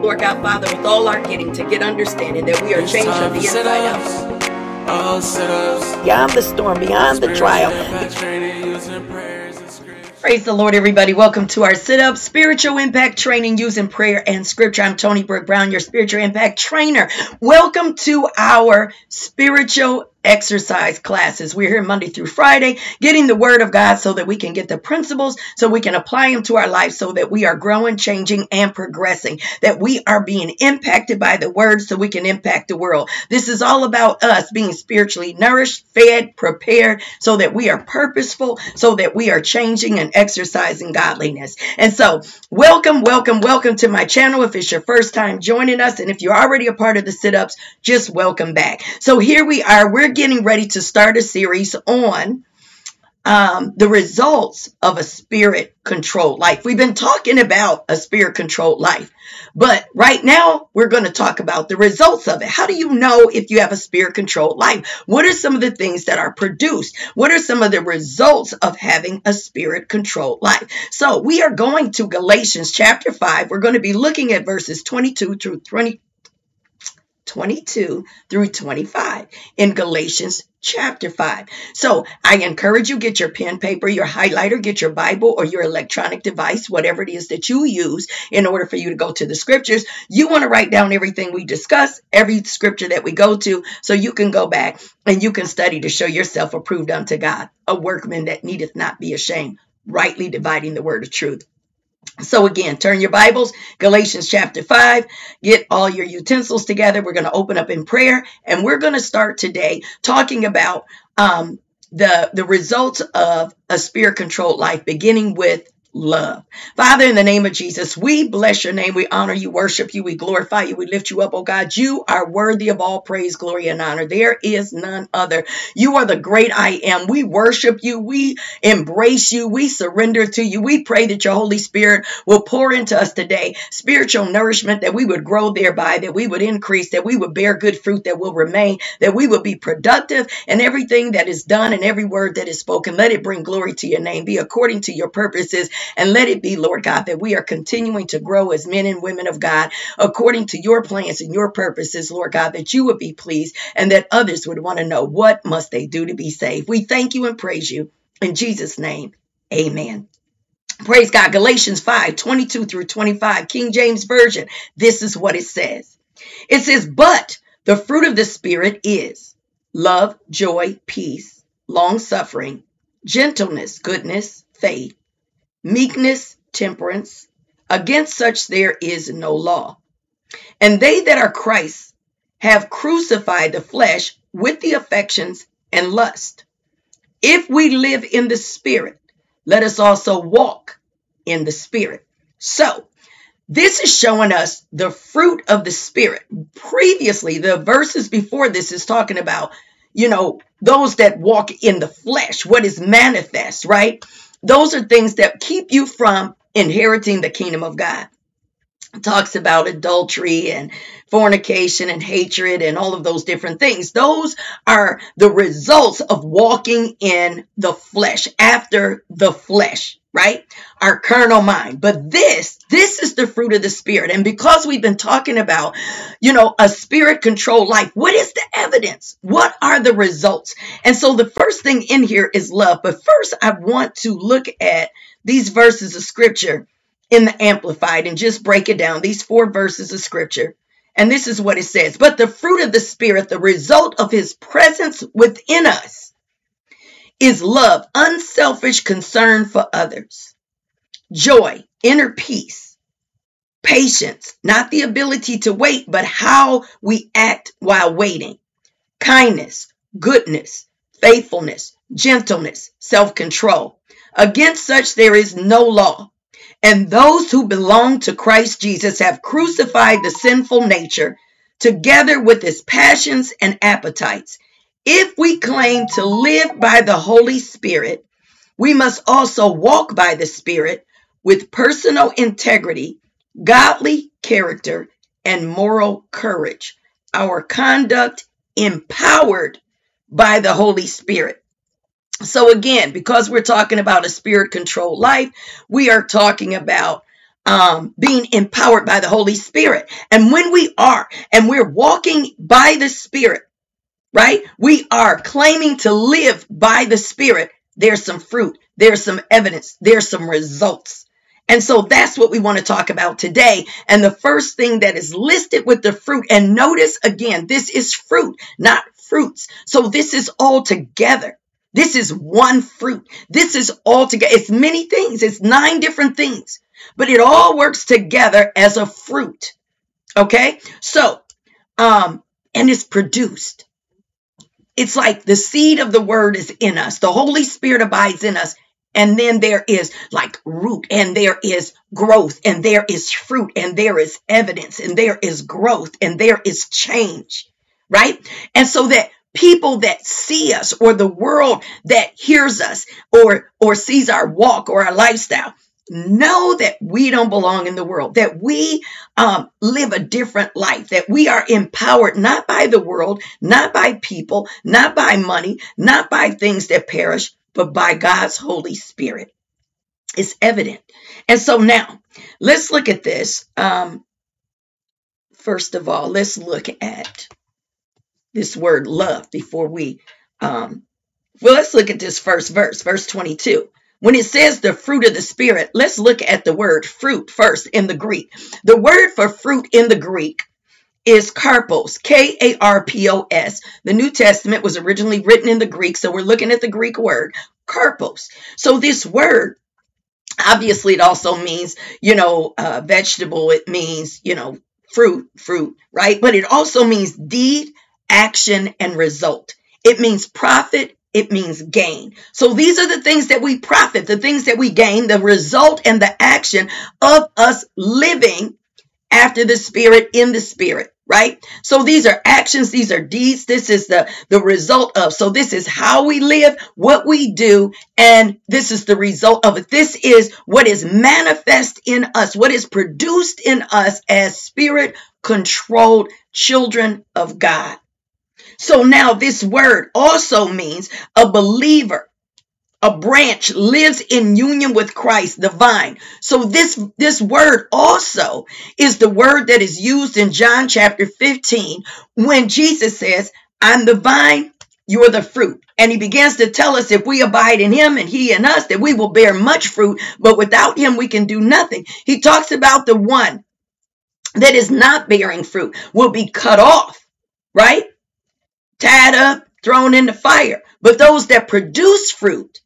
Lord God, Father, with all our getting, to get understanding that we are changed from the inside out. All sit-ups, beyond the storm, beyond the trial. Praise the Lord, everybody. Welcome to our sit-up spiritual impact training using prayer and scripture. I'm Toni Brooke-Brown, your spiritual impact trainer. Welcome to our spiritual exercise classes. We're here Monday through Friday, getting the word of God so that we can get the principles, so we can apply them to our life, so that we are growing, changing, and progressing, that we are being impacted by the word so we can impact the world. This is all about us being spiritually nourished, fed, prepared, so that we are purposeful, so that we are changing and exercising godliness. And so welcome, welcome, welcome to my channel. If it's your first time joining us, and if you're already a part of the sit-ups, just welcome back. So here we are. We're getting ready to start a series on the results of a spirit-controlled life. We've been talking about a spirit-controlled life, but right now we're going to talk about the results of it. How do you know if you have a spirit-controlled life? What are some of the things that are produced? What are some of the results of having a spirit-controlled life? So we are going to Galatians chapter 5. We're going to be looking at verses 22 through 25 in Galatians chapter 5. So I encourage you, get your pen, paper, your highlighter, get your Bible or your electronic device, whatever it is that you use in order for you to go to the scriptures. You want to write down everything we discuss, every scripture that we go to, so you can go back and you can study to show yourself approved unto God, a workman that needeth not be ashamed, rightly dividing the word of truth. So again, turn your Bibles, Galatians chapter 5, get all your utensils together. We're going to open up in prayer, and we're going to start today talking about the results of a spirit-controlled life, beginning with love. Father, in the name of Jesus, we bless your name. We honor you, worship you, we glorify you, we lift you up, oh God. You are worthy of all praise, glory, and honor. There is none other. You are the great I am. We worship you. We embrace you. We surrender to you. We pray that your Holy Spirit will pour into us today spiritual nourishment, that we would grow thereby, that we would increase, that we would bear good fruit that will remain, that we would be productive in everything that is done and every word that is spoken. Let it bring glory to your name, be according to your purposes. And let it be, Lord God, that we are continuing to grow as men and women of God, according to your plans and your purposes, Lord God, that you would be pleased and that others would want to know, what must they do to be saved? We thank you and praise you. In Jesus' name, amen. Praise God. Galatians 5, 22 through 25, King James Version. This is what it says. It says, but the fruit of the Spirit is love, joy, peace, long-suffering, gentleness, goodness, faith, meekness, temperance. Against such there is no law. And they that are Christ have crucified the flesh with the affections and lust. If we live in the Spirit, let us also walk in the Spirit. So this is showing us the fruit of the Spirit. Previously, the verses before this is talking about, you know, those that walk in the flesh, what is manifest, right? Those are things that keep you from inheriting the kingdom of God. It talks about adultery and fornication and hatred and all of those different things. Those are the results of walking in the flesh, after the flesh, right? Our carnal mind. But this is the fruit of the Spirit. And because we've been talking about, you know, a spirit-controlled life, what is the evidence? What are the results? And so the first thing in here is love. But first, I want to look at these verses of scripture in the Amplified and just break it down, these four verses of scripture. And this is what it says. But the fruit of the Spirit, the result of his presence within us, is love, unselfish concern for others, joy, inner peace, patience, not the ability to wait, but how we act while waiting, kindness, goodness, faithfulness, gentleness, self-control. Against such there is no law. And those who belong to Christ Jesus have crucified the sinful nature together with its passions and appetites. If we claim to live by the Holy Spirit, we must also walk by the Spirit with personal integrity, godly character, and moral courage. Our conduct empowered by the Holy Spirit. So again, because we're talking about a spirit-controlled life, we are talking about being empowered by the Holy Spirit. And when we are, and we're walking by the Spirit, right? We are claiming to live by the Spirit. There's some fruit. There's some evidence. There's some results. And so that's what we want to talk about today. And the first thing that is listed with the fruit, and notice again, this is fruit, not fruits. So this is all together. This is one fruit. This is all together. It's many things. It's 9 different things, but it all works together as a fruit. Okay. So, and it's produced. It's like the seed of the word is in us. The Holy Spirit abides in us. And then there is like root, and there is growth, and there is fruit, and there is evidence, and there is growth, and there is change, right? And so that people that see us, or the world that hears us or sees our walk or our lifestyle, know that we don't belong in the world, that we live a different life, that we are empowered not by the world, not by people, not by money, not by things that perish, but by God's Holy Spirit. It's evident. And so now let's look at this. First of all, let's look at this word love before we, well, let's look at this first verse, verse 22. When it says the fruit of the Spirit, let's look at the word fruit first in the Greek. The word for fruit in the Greek is karpos, K-A-R-P-O-S. The New Testament was originally written in the Greek, so we're looking at the Greek word, karpos. So this word, obviously, it also means, you know, vegetable. It means, you know, fruit, right? But it also means deed, action, and result. It means profit. It means gain. So these are the things that we profit, the things that we gain, the result and the action of us living after the Spirit, in the Spirit, right? So these are actions. These are deeds. This is the result of. So this is how we live, what we do, and this is the result of it. This is what is manifest in us, what is produced in us as Spirit-controlled children of God. So now this word also means a believer, a branch lives in union with Christ, the vine. So this word also is the word that is used in John chapter 15 when Jesus says, I'm the vine, you're the fruit. And he begins to tell us if we abide in him and he in us, that we will bear much fruit, but without him, we can do nothing. He talks about the one that is not bearing fruit will be cut off, right? Tied up, thrown in the fire. But those that produce fruit,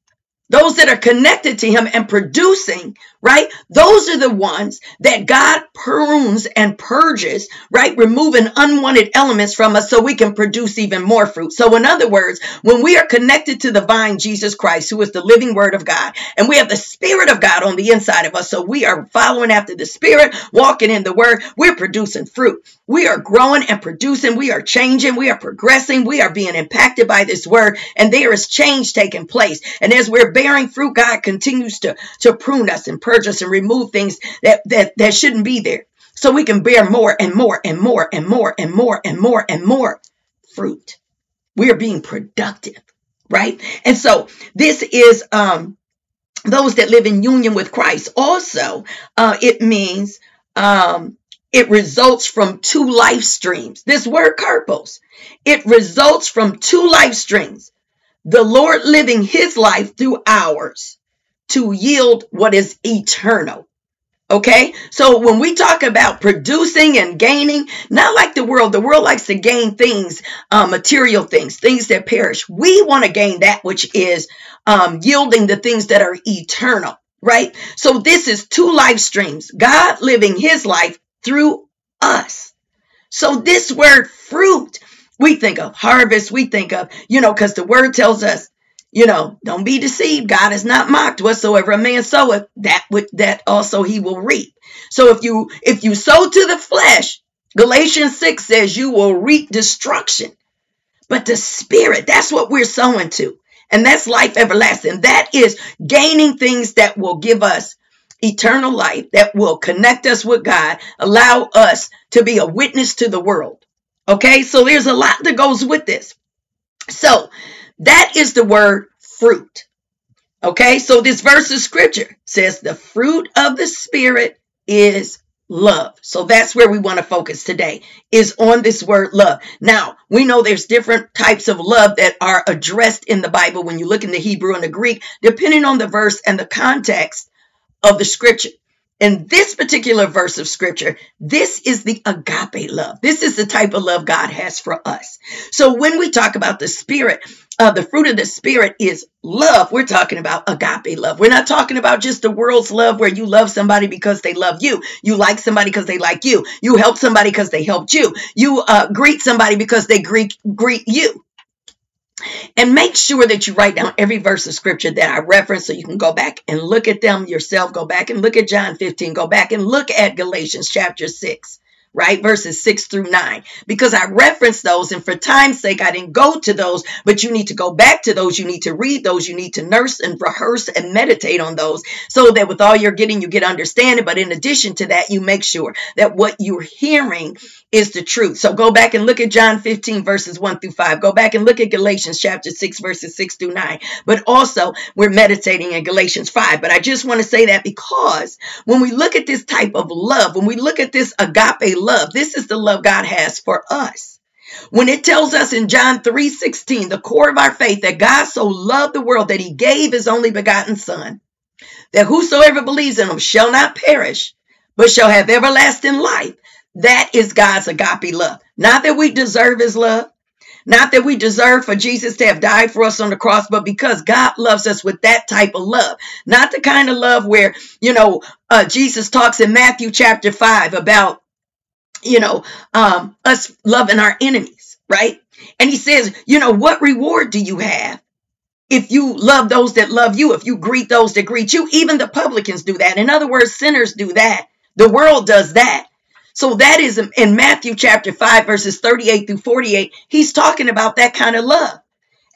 those that are connected to him and producing, right? Those are the ones that God prunes and purges, right? Removing unwanted elements from us so we can produce even more fruit. So in other words, when we are connected to the vine, Jesus Christ, who is the living word of God, and we have the Spirit of God on the inside of us, so we are following after the Spirit, walking in the word, we're producing fruit. We are growing and producing. We are changing. We are progressing. We are being impacted by this word, and there is change taking place. And as we're bearing fruit, God continues to prune us and purge us and remove things that shouldn't be there, so we can bear more and more and more and more and more and more and more fruit. We are being productive, right? And so this is those that live in union with Christ. Also, it means it results from 2 life streams. This word karpos, it results from 2 life streams. The Lord living his life through ours to yield what is eternal. Okay, so when we talk about producing and gaining, not like the world likes to gain things, material things that perish. We want to gain that which is yielding the things that are eternal, right? So this is 2 life streams, God living his life through us. So this word fruit, we think of harvest, we think of, you know, because the word tells us, you know, don't be deceived. God is not mocked. Whatsoever a man soweth, that also he will reap. So if you sow to the flesh, Galatians 6 says you will reap destruction. But the Spirit, that's what we're sowing to. And that's life everlasting. That is gaining things that will give us eternal life, that will connect us with God, allow us to be a witness to the world. Okay, so there's a lot that goes with this. So that is the word fruit. Okay, so this verse of scripture says the fruit of the Spirit is love. So that's where we want to focus today, is on this word love. Now, we know there's different types of love that are addressed in the Bible when you look in the Hebrew and the Greek, depending on the verse and the context of the scripture. In this particular verse of scripture, this is the agape love. This is the type of love God has for us. So when we talk about the spirit, the fruit of the spirit is love. We're talking about agape love. We're not talking about just the world's love where you love somebody because they love you. You like somebody because they like you. You help somebody because they helped you. You greet somebody because they greet you. And make sure that you write down every verse of scripture that I reference so you can go back and look at them yourself. Go back and look at John 15. Go back and look at Galatians chapter 6, right? Verses 6 through 9, because I referenced those. And for time's sake, I didn't go to those, but you need to go back to those. You need to read those. You need to nurse and rehearse and meditate on those so that with all you're getting, you get understanding. But in addition to that, you make sure that what you're hearing is the truth. So go back and look at John 15 verses 1 through 5. Go back and look at Galatians chapter 6 verses 6 through 9. But also we're meditating in Galatians 5. But I just want to say that because when we look at this type of love, when we look at this agape love, this is the love God has for us. When it tells us in John 3:16, the core of our faith, that God so loved the world that he gave his only begotten son, that whosoever believes in him shall not perish, but shall have everlasting life. That is God's agape love. Not that we deserve his love, not that we deserve for Jesus to have died for us on the cross, but because God loves us with that type of love. Not the kind of love where, Jesus talks in Matthew chapter 5 about, us loving our enemies, right? And he says, what reward do you have? If you love those that love you, if you greet those that greet you, even the publicans do that. In other words, sinners do that. The world does that. So that is in Matthew chapter 5, verses 38 through 48. He's talking about that kind of love.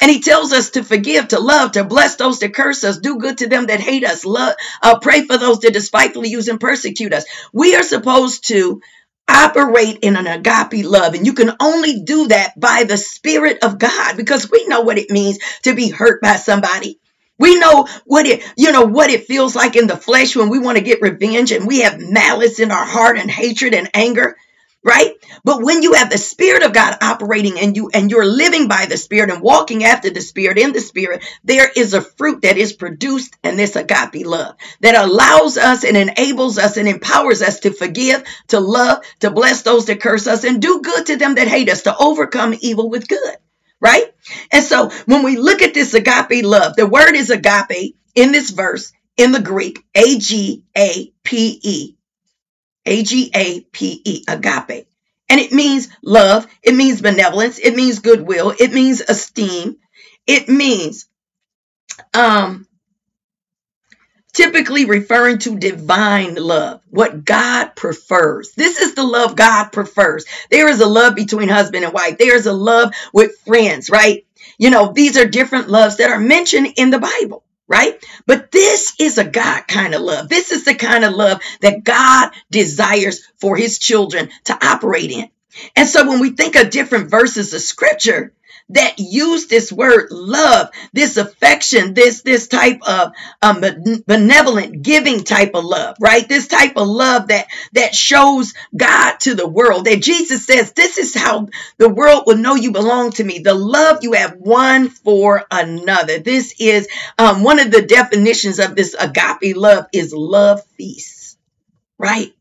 And he tells us to forgive, to love, to bless those that curse us, do good to them that hate us, love, pray for those that despitefully use and persecute us. We are supposed to operate in an agape love. And you can only do that by the Spirit of God, because we know what it means to be hurt by somebody. We know what it feels like in the flesh when we want to get revenge and we have malice in our heart and hatred and anger, right? But when you have the Spirit of God operating in you and you're living by the Spirit and walking after the Spirit in the Spirit, there is a fruit that is produced in this agape love that allows us and enables us and empowers us to forgive, to love, to bless those that curse us, and do good to them that hate us, to overcome evil with good. Right? And so when we look at this agape love, the word is agape in this verse in the Greek, A-G-A-P-E, A-G-A-P-E, agape. And it means love. It means benevolence. It means goodwill. It means esteem. It means typically referring to divine love, what God prefers. This is the love God prefers. There is a love between husband and wife. There is a love with friends, right? These are different loves that are mentioned in the Bible, right? But this is a God kind of love. This is the kind of love that God desires for his children to operate in. And so when we think of different verses of scripture that use this word love, this affection, this type of benevolent giving type of love, right? This type of love that shows God to the world, that Jesus says, this is how the world will know you belong to me. The love you have one for another. This is one of the definitions of this agape love is love feasts, right?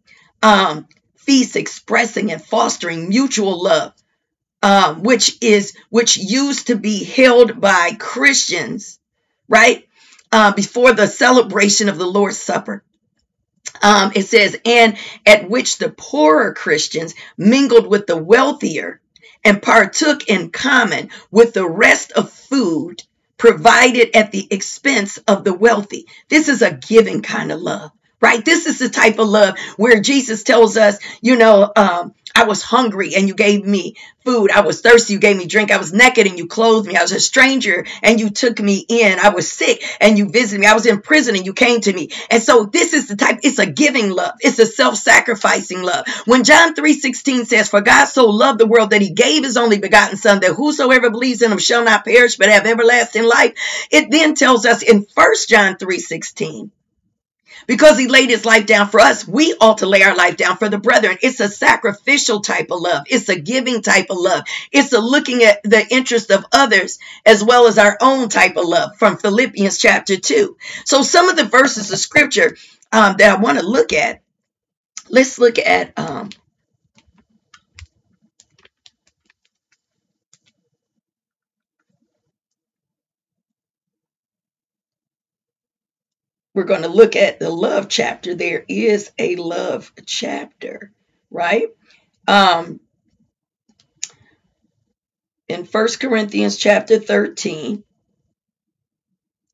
Feasts expressing and fostering mutual love. Which used to be held by Christians, right, before the celebration of the Lord's Supper. It says, and at which the poorer Christians mingled with the wealthier and partook in common with the rest of food provided at the expense of the wealthy. This is a giving kind of love, right? This is the type of love where Jesus tells us, I was hungry and you gave me food. I was thirsty, you gave me drink. I was naked and you clothed me. I was a stranger and you took me in. I was sick and you visited me. I was in prison and you came to me. And so this is the type, it's a giving love. It's a self-sacrificing love. When John 3:16 says, for God so loved the world that he gave his only begotten son, that whosoever believes in him shall not perish, but have everlasting life. It then tells us in 1 John 3:16, Because he laid his life down for us, we ought to lay our life down for the brethren. It's a sacrificial type of love. It's a giving type of love. It's a looking at the interest of others as well as our own type of love from Philippians chapter 2. So some of the verses of scripture that I want to look at, let's look at we're going to look at the love chapter. There is a love chapter, right? In 1 Corinthians chapter 13,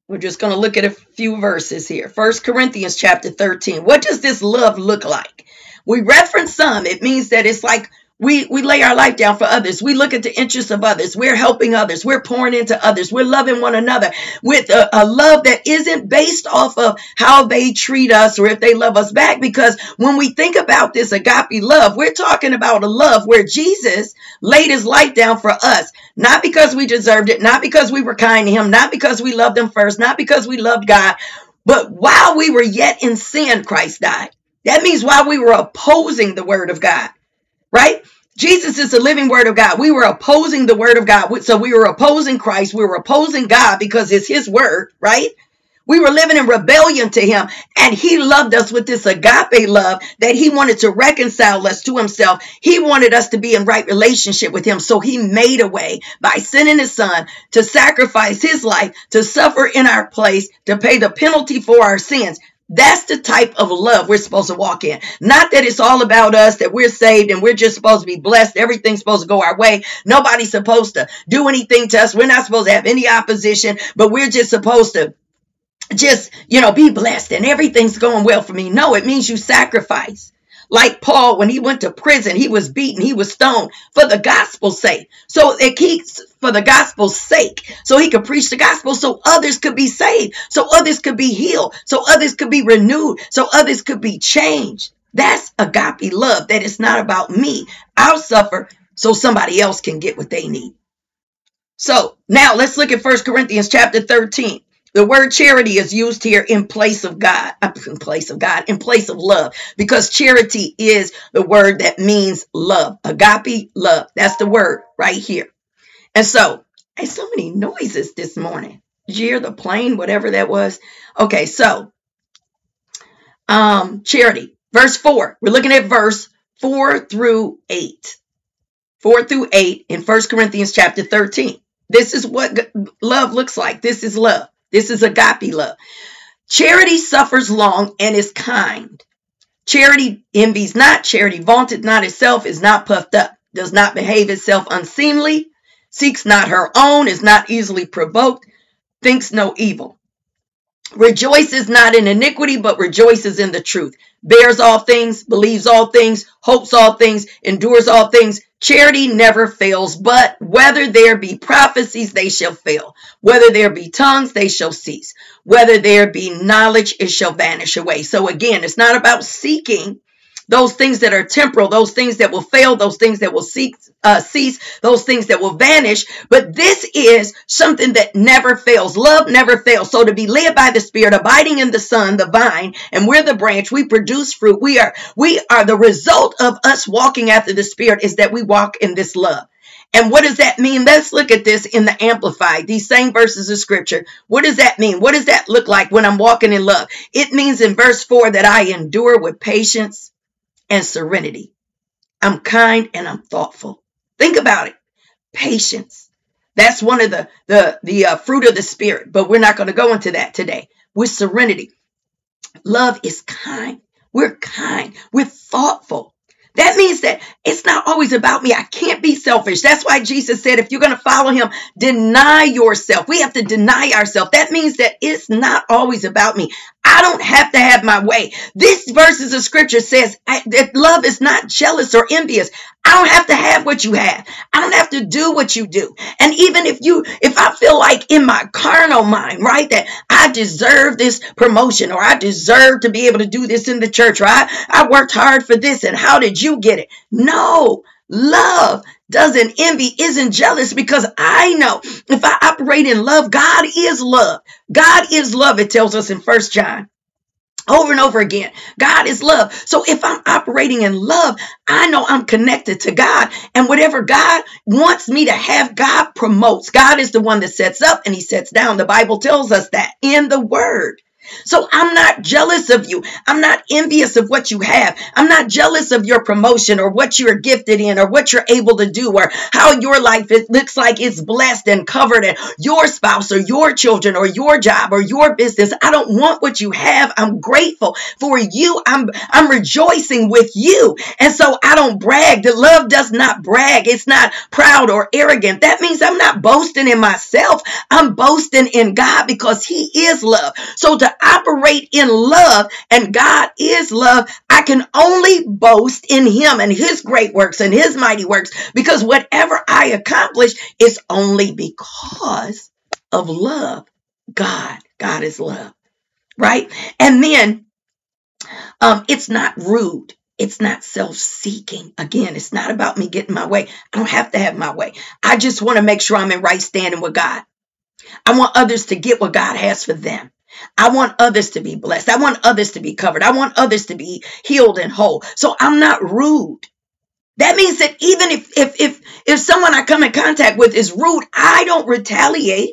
we're just going to look at a few verses here. 1 Corinthians chapter 13. What does this love look like? We reference some. It means that it's like we lay our life down for others. We look at the interests of others. We're helping others. We're pouring into others. We're loving one another with a love that isn't based off of how they treat us or if they love us back. Because when we think about this agape love, we're talking about a love where Jesus laid his life down for us, not because we deserved it, not because we were kind to him, not because we loved him first, not because we loved God, but while we were yet in sin, Christ died. That means while we were opposing the word of God, right? Jesus is the living word of God. We were opposing the word of God. So we were opposing Christ. We were opposing God because it's his word, right? We were living in rebellion to him, and he loved us with this agape love that he wanted to reconcile us to himself. He wanted us to be in right relationship with him. So he made a way by sending his son to sacrifice his life, to suffer in our place, to pay the penalty for our sins. That's the type of love we're supposed to walk in. Not that it's all about us, that we're saved and we're just supposed to be blessed. Everything's supposed to go our way. Nobody's supposed to do anything to us. We're not supposed to have any opposition, but we're just supposed to just, you know, be blessed and everything's going well for me. No, it means you sacrifice. Like Paul, when he went to prison, he was beaten, he was stoned for the gospel's sake. So it keeps for the gospel's sake, so he could preach the gospel, so others could be saved, so others could be healed, so others could be renewed, so others could be changed. That's agape love, that it's not about me. I'll suffer so somebody else can get what they need. So now let's look at 1 Corinthians chapter 13. The word charity is used here in place of God, in place of love, because charity is the word that means love, agape love. That's the word right here. And so, and so many noises this morning. Did you hear the plane, whatever that was? Okay, so charity, verse 4. We're looking at verse 4 through 8. 4 through 8 in 1 Corinthians chapter 13. This is what love looks like. This is love. This is agape love. Charity suffers long and is kind. Charity envies not. Charity vaunted not itself, is not puffed up, does not behave itself unseemly, seeks not her own, is not easily provoked, thinks no evil. Rejoices not in iniquity, but rejoices in the truth. Bears all things, believes all things, hopes all things, endures all things. Charity never fails, but whether there be prophecies, they shall fail. Whether there be tongues, they shall cease. Whether there be knowledge, it shall vanish away. So again, it's not about seeking those things that are temporal, those things that will fail, those things that will cease, those things that will vanish. But this is something that never fails. Love never fails. So to be led by the Spirit, abiding in the Son, the vine, and we're the branch, we produce fruit. We are the result of us walking after the Spirit is that we walk in this love. And what does that mean? Let's look at this in the Amplified, these same verses of scripture. What does that mean? What does that look like when I'm walking in love? It means in verse 4 that I endure with patience and serenity. I'm kind and I'm thoughtful. Think about it. Patience. That's one of the fruit of the Spirit, but we're not going to go into that today. With serenity. Love is kind. We're kind. We're thoughtful. That means that it's not always about me. I can't be selfish. That's why Jesus said, if you're going to follow him, deny yourself. We have to deny ourselves. That means that it's not always about me. I don't have to have my way. This verses of scripture says that love is not jealous or envious. I don't have to have what you have. I don't have to do what you do. And even if I feel like in my carnal mind, right, that I deserve this promotion or I deserve to be able to do this in the church, or I worked hard for this and how did you get it? No, love doesn't envy, isn't jealous, because I know if I operate in love, God is love. God is love, it tells us in 1 John. over and over again. God is love. So if I'm operating in love, I know I'm connected to God, and whatever God wants me to have, God promotes. God is the one that sets up and he sets down. The Bible tells us that in the word. So I'm not jealous of you. I'm not envious of what you have. I'm not jealous of your promotion or what you're gifted in or what you're able to do or how your life looks like it's blessed and covered and your spouse or your children or your job or your business. I don't want what you have. I'm grateful for you. I'm rejoicing with you. And so I don't brag. The love does not brag. It's not proud or arrogant. That means I'm not boasting in myself. I'm boasting in God because he is love. So to operate in love, and God is love, I can only boast in him and his great works and his mighty works, because whatever I accomplish is only because of love. God is love, right? And then it's not rude. It's not self-seeking. Again, it's not about me getting my way. I don't have to have my way. I just want to make sure I'm in right standing with God. I want others to get what God has for them. I want others to be blessed. I want others to be covered. I want others to be healed and whole. So I'm not rude. That means that even if someone I come in contact with is rude, I don't retaliate.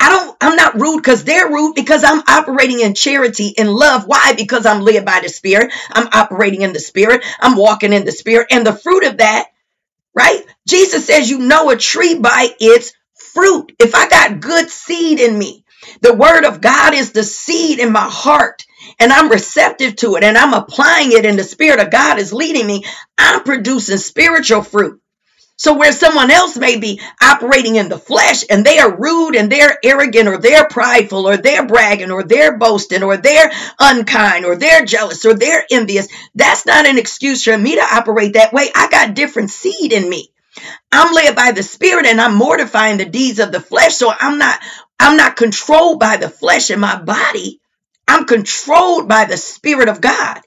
I'm not rude because they're rude, because I'm operating in charity and love. Why? Because I'm led by the Spirit. I'm operating in the Spirit. I'm walking in the Spirit. And the fruit of that, right? Jesus says, you know a tree by its fruit. If I got good seed in me, the word of God is the seed in my heart, and I'm receptive to it, and I'm applying it, and the Spirit of God is leading me, I'm producing spiritual fruit. So where someone else may be operating in the flesh and they are rude and they're arrogant or they're prideful or they're bragging or they're boasting or they're unkind or they're jealous or they're envious, that's not an excuse for me to operate that way. I got different seed in me. I'm led by the Spirit, and I'm mortifying the deeds of the flesh. So I'm not controlled by the flesh in my body. I'm controlled by the Spirit of God.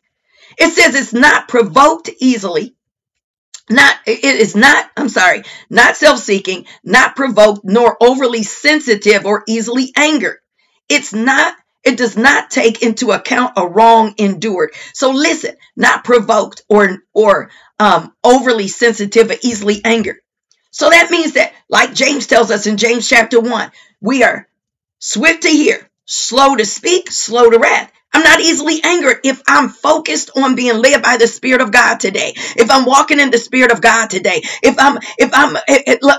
It says it's not provoked easily. Not self-seeking, not provoked, nor overly sensitive or easily angered. It does not take into account a wrong endured. So listen, not provoked or overly sensitive or easily angered. So that means that, like James tells us in James chapter 1, we are swift to hear, slow to speak, slow to wrath. I'm not easily angered if I'm focused on being led by the Spirit of God today. If I'm walking in the Spirit of God today. If I'm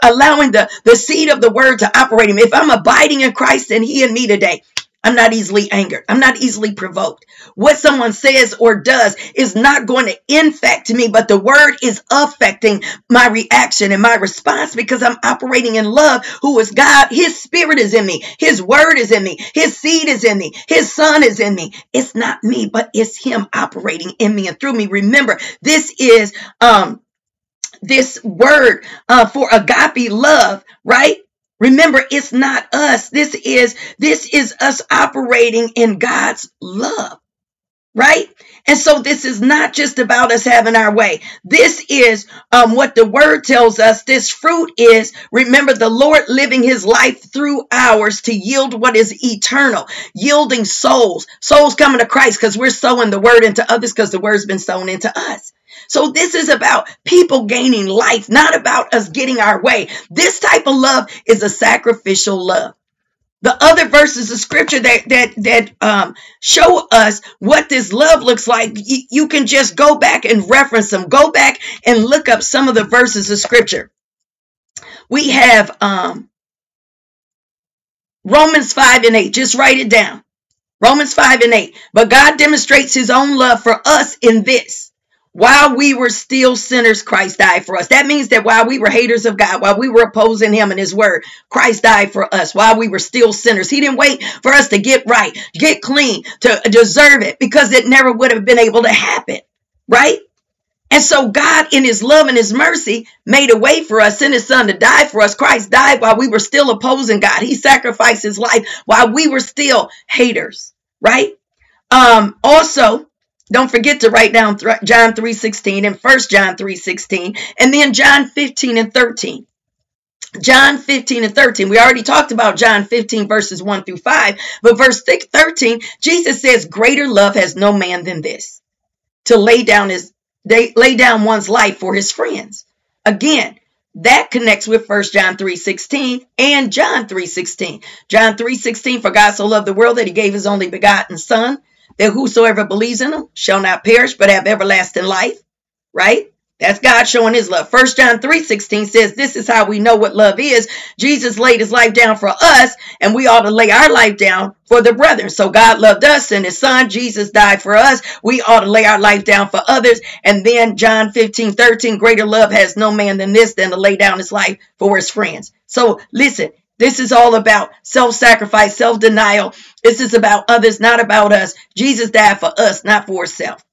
allowing the seed of the word to operate in me. If I'm abiding in Christ and he in me today. I'm not easily angered. I'm not easily provoked. What someone says or does is not going to infect me, but the word is affecting my reaction and my response because I'm operating in love, who is God. His Spirit is in me. His word is in me. His seed is in me. His Son is in me. It's not me, but it's him operating in me and through me. Remember, this is this word for agape love, right? Remember, it's not us. This is us operating in God's love, right? And so this is not just about us having our way. This is what the word tells us. This fruit is, remember, the Lord living his life through ours to yield what is eternal, yielding souls coming to Christ because we're sowing the word into others because the word's been sown into us. So this is about people gaining life, not about us getting our way. This type of love is a sacrificial love. The other verses of scripture that show us what this love looks like, you can just go back and reference them. Go back and look up some of the verses of scripture. We have Romans 5:8. Just write it down. Romans 5:8. But God demonstrates his own love for us in this: while we were still sinners, Christ died for us. That means that while we were haters of God, while we were opposing him and his word, Christ died for us while we were still sinners. He didn't wait for us to get right, get clean, to deserve it, because it never would have been able to happen, right? And so God, in his love and his mercy, made a way for us, sent his Son to die for us. Christ died while we were still opposing God. He sacrificed his life while we were still haters, right? Also, don't forget to write down John 3:16 and 1 John 3:16, and then John 15:13. John 15 and 13. We already talked about John 15 verses 1 through 5. But verse 13, Jesus says, greater love has no man than this, to lay down one's life for his friends. Again, that connects with 1 John 3:16 and John 3:16. John 3:16, for God so loved the world that he gave his only begotten son, that whosoever believes in him shall not perish but have everlasting life. Right? That's God showing his love. 1 John 3:16 says this is how we know what love is. Jesus laid his life down for us, and we ought to lay our life down for the brethren. So God loved us and his son. Jesus died for us. We ought to lay our life down for others. And then John 15:13, greater love has no man than this, than to lay down his life for his friends. So listen, this is all about self-sacrifice, self-denial. This is about others, not about us. Jesus died for us, not for himself.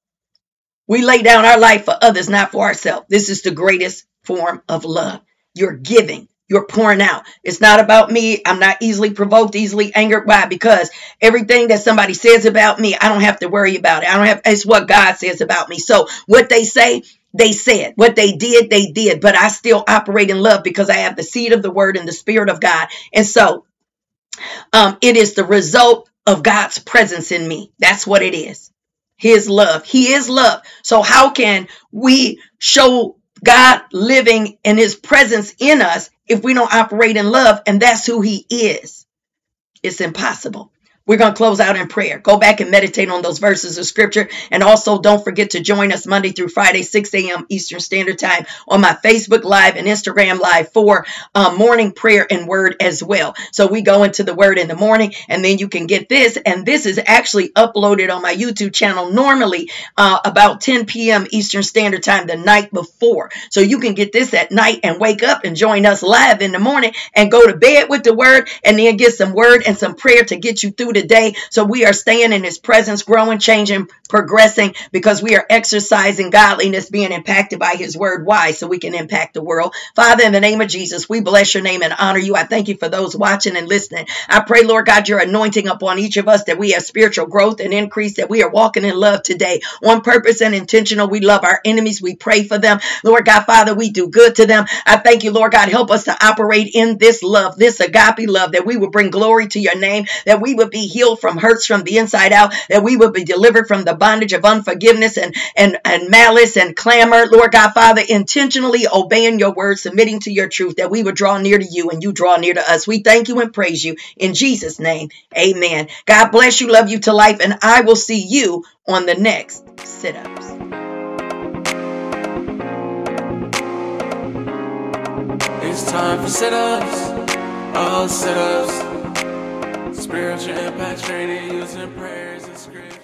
We lay down our life for others, not for ourselves. This is the greatest form of love. You're giving. You're pouring out. It's not about me. I'm not easily provoked, easily angered. Why? Because everything that somebody says about me, I don't have to worry about it. It's what God says about me. So what they say, they said. What they did, they did. But I still operate in love because I have the seed of the word and the spirit of God. And so it is the result of God's presence in me. That's what it is. His love. He is love. So how can we show God living and his presence in us if we don't operate in love? And that's who he is. It's impossible. We're going to close out in prayer. Go back and meditate on those verses of scripture. And also don't forget to join us Monday through Friday, 6 a.m. Eastern Standard Time on my Facebook Live and Instagram Live for morning prayer and word as well. So we go into the word in the morning, and then you can get this. And this is actually uploaded on my YouTube channel normally about 10 p.m. Eastern Standard Time the night before. So you can get this at night and wake up and join us live in the morning and go to bed with the word, and then get some word and some prayer to get you through today. So we are staying in his presence, growing, changing, progressing, because we are exercising godliness, being impacted by his word. Why? So we can impact the world. Father, in the name of Jesus, we bless your name and honor you. I thank you for those watching and listening. I pray, Lord God, your anointing upon each of us, that we have spiritual growth and increase, that we are walking in love today on purpose and intentional. We love our enemies. We pray for them. Lord God, Father, we do good to them. I thank you, Lord God, help us to operate in this love, this agape love, that we will bring glory to your name, that we would be healed from hurts from the inside out, that we will be delivered from the bondage of unforgiveness and malice and clamor. Lord God, Father, intentionally obeying your word, submitting to your truth, that we would draw near to you and you draw near to us. We thank you and praise you in Jesus' name. Amen. God bless you. Love you to life. And I will see you on the next sit-ups. It's time for sit-ups. All sit-ups. Spiritual impact training using prayers and scripts.